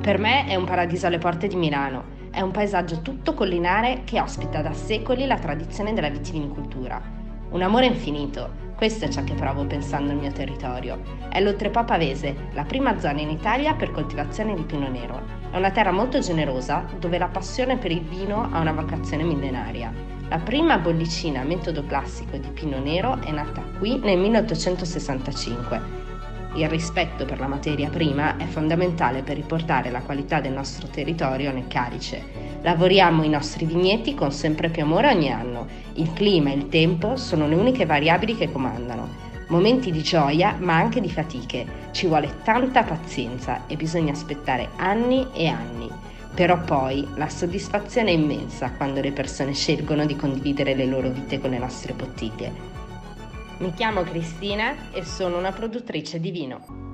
Per me è un paradiso alle porte di Milano. È un paesaggio tutto collinare che ospita da secoli la tradizione della vitivinicoltura. Un amore infinito, questo è ciò che provo pensando al mio territorio. È l'Oltrepò Pavese, la prima zona in Italia per coltivazione di Pino Nero. È una terra molto generosa, dove la passione per il vino ha una vocazione millenaria. La prima bollicina a metodo classico di Pino Nero è nata qui nel 1865. Il rispetto per la materia prima è fondamentale per riportare la qualità del nostro territorio nel calice. Lavoriamo i nostri vigneti con sempre più amore ogni anno. Il clima e il tempo sono le uniche variabili che comandano. Momenti di gioia ma anche di fatiche. Ci vuole tanta pazienza e bisogna aspettare anni e anni. Però poi la soddisfazione è immensa quando le persone scelgono di condividere le loro vite con le nostre bottiglie. Mi chiamo Cristina e sono una produttrice di vino.